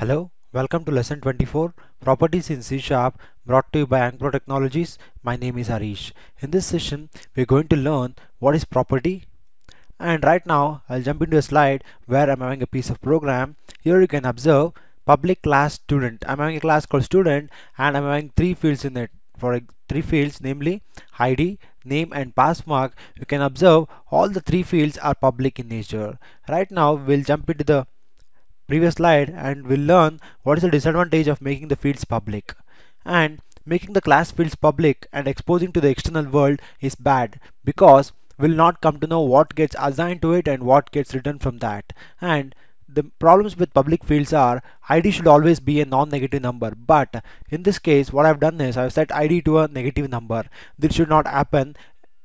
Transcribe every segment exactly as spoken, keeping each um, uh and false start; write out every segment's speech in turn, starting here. Hello, welcome to lesson twenty-four, Properties in C sharp, brought to you by Ankpro Technologies. My name is Harish. In this session, we're going to learn what is property. And right now, I'll jump into a slide where I'm having a piece of program. Here you can observe public class student. I'm having a class called student and I'm having three fields in it. For three fields, namely I D, name and passmark, you can observe all the three fields are public in nature. Right now, we'll jump into the previous slide and we'll learn what is the disadvantage of making the fields public. And making the class fields public and exposing to the external world is bad because we'll not come to know what gets assigned to it and what gets written from that. And the problems with public fields are I D should always be a non-negative number, but in this case what I've done is I've set I D to a negative number. This should not happen.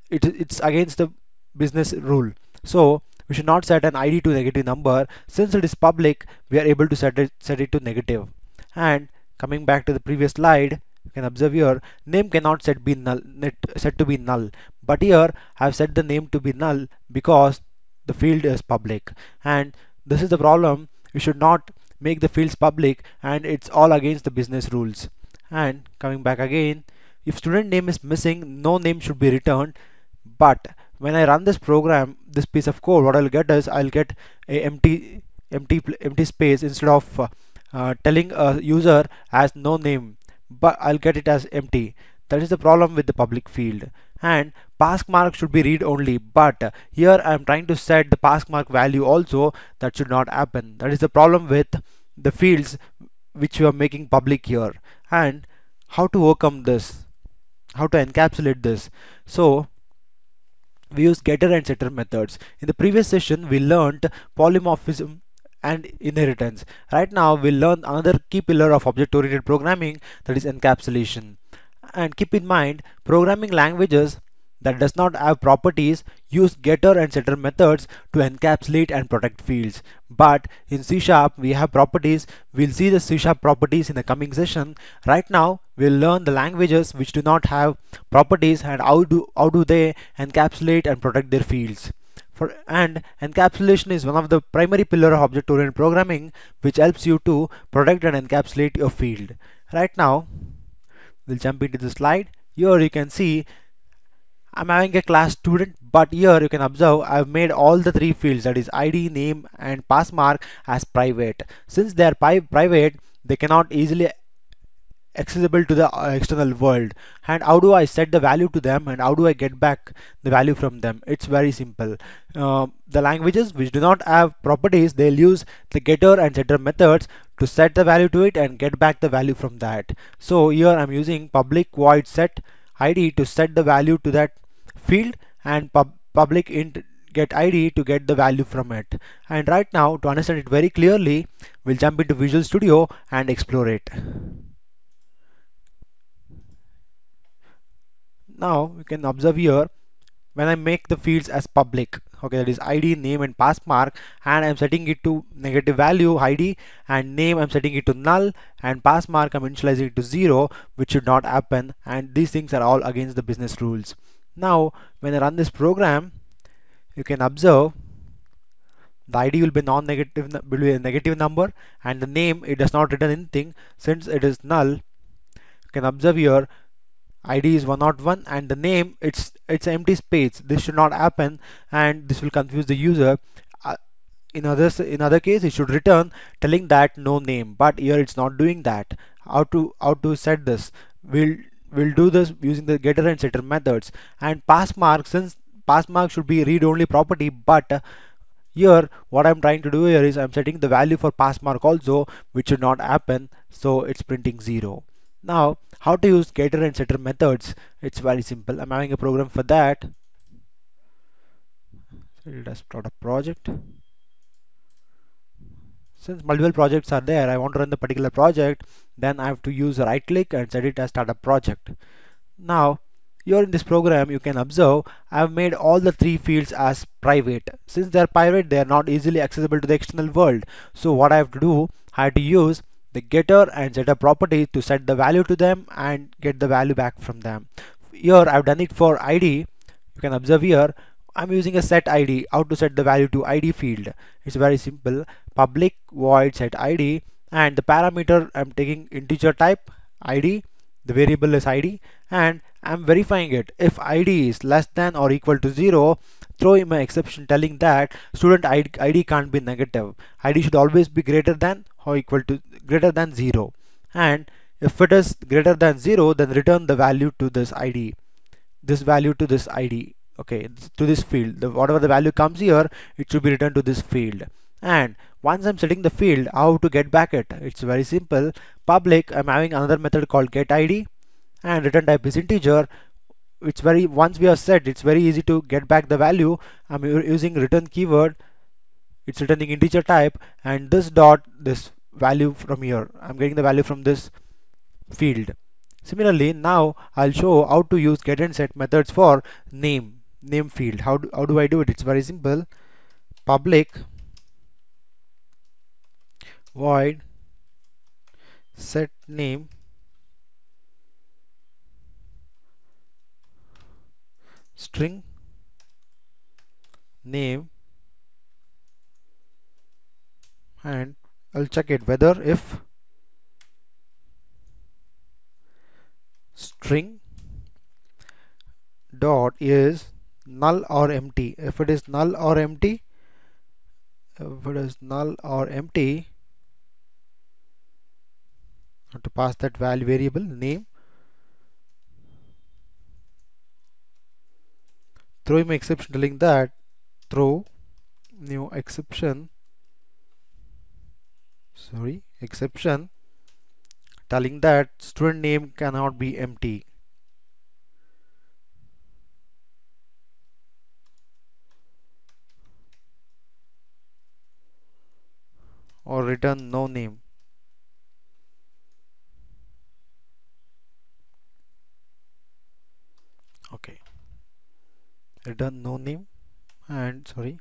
It, it's against the business rule. So we should not set an I D to negative number. Since it is public, we are able to set it set it to negative. And coming back to the previous slide, you can observe here name cannot set be null net, set to be null. But here I have set the name to be null because the field is public. And this is the problem. We should not make the fields public, and it's all against the business rules. And coming back again, if student name is missing, no name should be returned. But when I run this program, this piece of code, what I'll get is I'll get a empty, empty, empty space instead of uh, uh, telling a user as no name, but I'll get it as empty. That is the problem with the public field. And passmark should be read only, but here I'm trying to set the passmark value also. That should not happen. That is the problem with the fields which you are making public here. And how to overcome this? How to encapsulate this? So we use getter and setter methods. In the previous session, we learned polymorphism and inheritance. Right now, we'll learn another key pillar of object-oriented programming, that is encapsulation. And keep in mind, programming languages that does not have properties use getter and setter methods to encapsulate and protect fields. But in C sharp, we have properties. We'll see the C sharp properties in the coming session. Right now, we'll learn the languages which do not have properties and how do how do they encapsulate and protect their fields. For and encapsulation is one of the primary pillar of object-oriented programming, which helps you to protect and encapsulate your field. Right now, we'll jump into the slide. Here you can see I'm having a class student, but here you can observe I've made all the three fields, that is I D, name and passmark, as private. Since they are pri private, they cannot easily accessible to the external world. And how do I set the value to them and how do I get back the value from them? It's very simple. Uh, the languages which do not have properties, they'll use the getter and setter methods to set the value to it and get back the value from that. So here I'm using public void set I D to set the value to that field and pub public int get I D to get the value from it. And right now, to understand it very clearly, we'll jump into Visual Studio and explore it. Now you can observe here when I make the fields as public, okay, that is I D, name and passmark, and I'm setting it to negative value I D, and name I'm setting it to null, and passmark I'm initializing it to zero, which should not happen, and these things are all against the business rules. Now when I run this program, you can observe the I D will be non-negative, will be a negative number, and the name, it does not return anything since it is null. You can observe here I D is one zero one and the name, it's it's empty space. This should not happen and this will confuse the user. Uh, in others, in other case, it should return telling that no name, but here it's not doing that. How to how to set this? We'll we'll do this using the getter and setter methods. And passmark, since passmark should be read-only property, but uh, here what I'm trying to do here is I'm setting the value for passmark also, which should not happen. So it's printing zero. Now, how to use getter and setter methods? It's very simple. I'm having a program for that. Let us start a project. Since multiple projects are there, I want to run the particular project. Then I have to use a right click and set it as startup project. Now, here in this program, you can observe I've made all the three fields as private. Since they're private, they're not easily accessible to the external world. So what I have to do, I have to use the getter and setter property to set the value to them and get the value back from them. Here I've done it for I D. You can observe here I'm using a set I D. How to set the value to I D field? It's very simple. Public void set I D and the parameter I'm taking integer type I D, the variable is I D, and I'm verifying it. If I D is less than or equal to zero, throw in my exception telling that student I D can't be negative. I D should always be greater than or equal to greater than zero, and if it is greater than zero, then return the value to this I D, this value to this I D, okay, to this field. The, whatever the value comes here, it should be returned to this field. And once I'm setting the field, how to get back it? It's very simple. Public, I'm having another method called getID, and return type is integer. It's very, once we are set, it's very easy to get back the value. I'm using return keyword. It's returning integer type, and this dot, this value from here. I'm getting the value from this field. Similarly, now I'll show how to use get and set methods for name name field. How do, how do I do it? It's very simple. Public void set name string name, and I'll check it whether if string dot is null or empty. If it is null or empty, if it is null or empty, I have to pass that value variable name. Throw him exception telling that throw new exception. Sorry, exception telling that student name cannot be empty. Or return no name. Okay. Return no name, and sorry.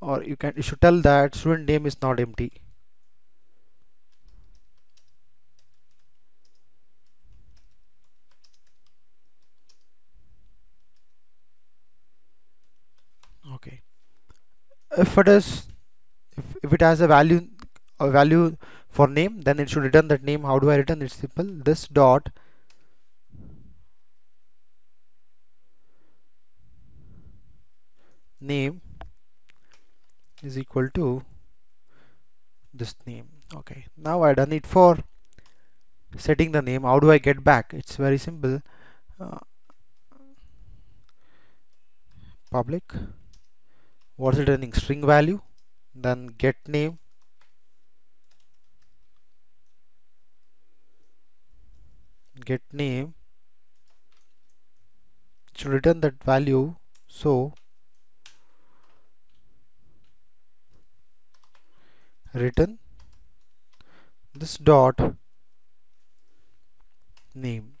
Or you can you should tell that student name is not empty. Okay. If it is if, if it has a value a value for name, then it should return that name. How do I return? It's simple. This dot name is equal to this name. Okay, now I done it for setting the name. How do I get back? It's very simple. Uh, public what's returning string value, then get name, get name should return that value. So return this dot name.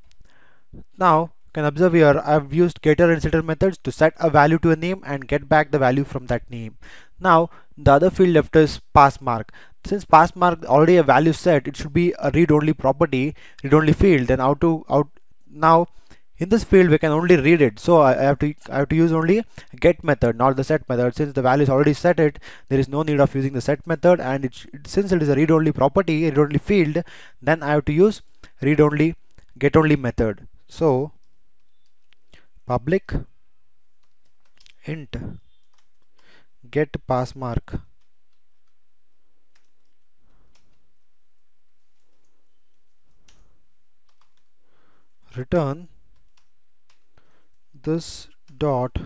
Now you can observe here I've used getter and setter methods to set a value to a name and get back the value from that name. Now the other field left is pass mark. Since pass mark already a value set, it should be a read-only property, read-only field. Then how to out now in this field we can only read it, so I have to I have to use only get method, not the set method. Since the value is already set, it there is no need of using the set method, and it, it since it is a read-only property, read-only field, then I have to use read-only get-only method. So public int get pass mark. Return this dot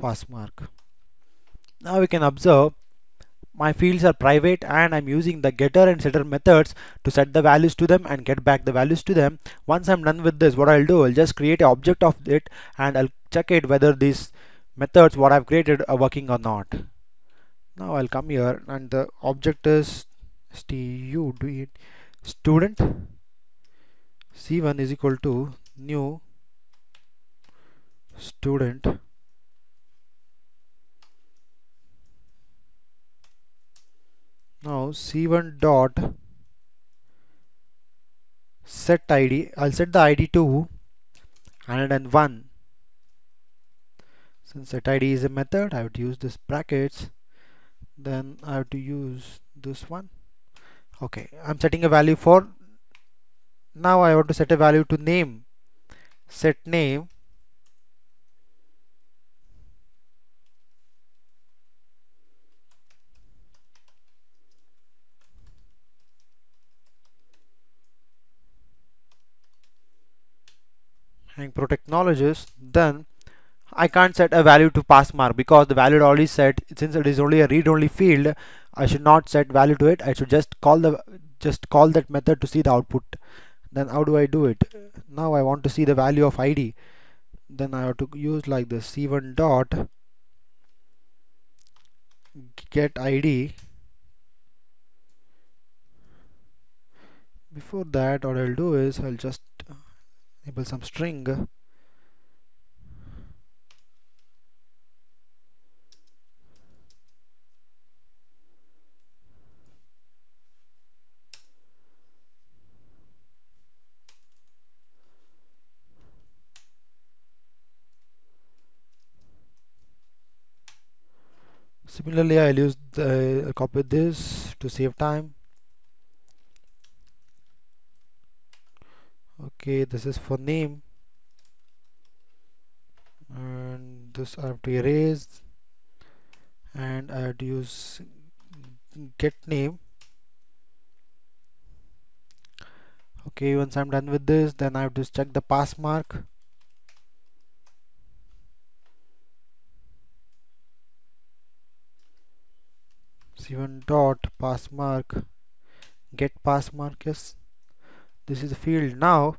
pass mark. Now we can observe my fields are private, and I'm using the getter and setter methods to set the values to them and get back the values to them. Once I'm done with this, what I'll do, I'll just create an object of it, and I'll check it whether these methods what I've created are working or not. Now I'll come here, and the object is stud student c one is equal to new student now c one dot set id. I'll set the id to one hundred and one. Since set id is a method, I would use this brackets then I have to use this one. Okay, I'm setting a value for, now I have to set a value to name. Set name, Ankpro Technologies. Then I can't set a value to pass mark because the value already set. Since it is only a read-only field, I should not set value to it. I should just call the just call that method to see the output. Then how do I do it? Now I want to see the value of I D. Then I have to use like this, C one dot get I D. Before that, what I'll do is I'll just enable some string. Similarly, I'll use the, I'll copy this to save time. Okay, this is for name, and this I have to erase, and I have to use get name. Okay, once I'm done with this, then I have to check the pass mark. C one dot pass mark, get pass mark. Yes, this is the field. Now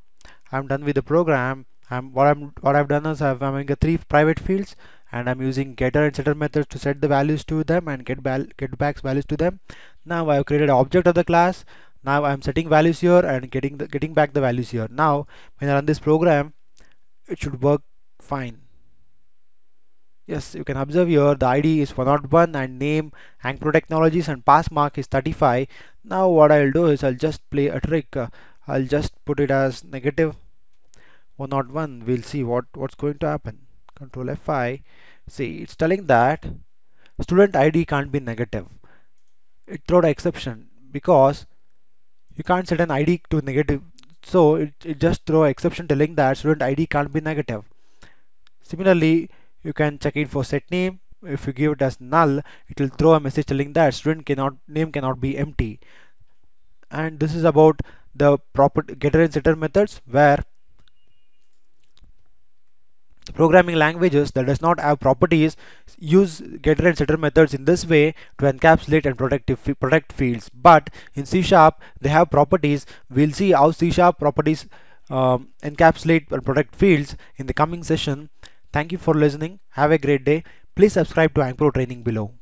I'm done with the program. I'm what I'm what I've done is I've, I'm having a three private fields, and I'm using getter and setter methods to set the values to them and get val get back values to them. Now I've created an object of the class. Now I'm setting values here and getting the, getting back the values here. Now when I run this program, it should work fine. Yes, you can observe here the I D is one zero one and name Ankpro Technologies and pass mark is thirty-five. Now what I'll do is I'll just play a trick. Uh, I'll just put it as negative one zero one. We'll see what what's going to happen. Control F five. See, it's telling that student I D can't be negative. It threw an exception because you can't set an I D to negative. So it, it just throw an exception telling that student I D can't be negative. Similarly, you can check it for set name. If you give it as null, it will throw a message telling that student cannot name cannot be empty. And this is about the proper getter and setter methods, where programming languages that does not have properties use getter and setter methods in this way to encapsulate and protect protect fields. But in C sharp, they have properties. We'll see how C sharp properties um, encapsulate and protect fields in the coming session. Thank you for listening. Have a great day. Please subscribe to Ankpro Training below.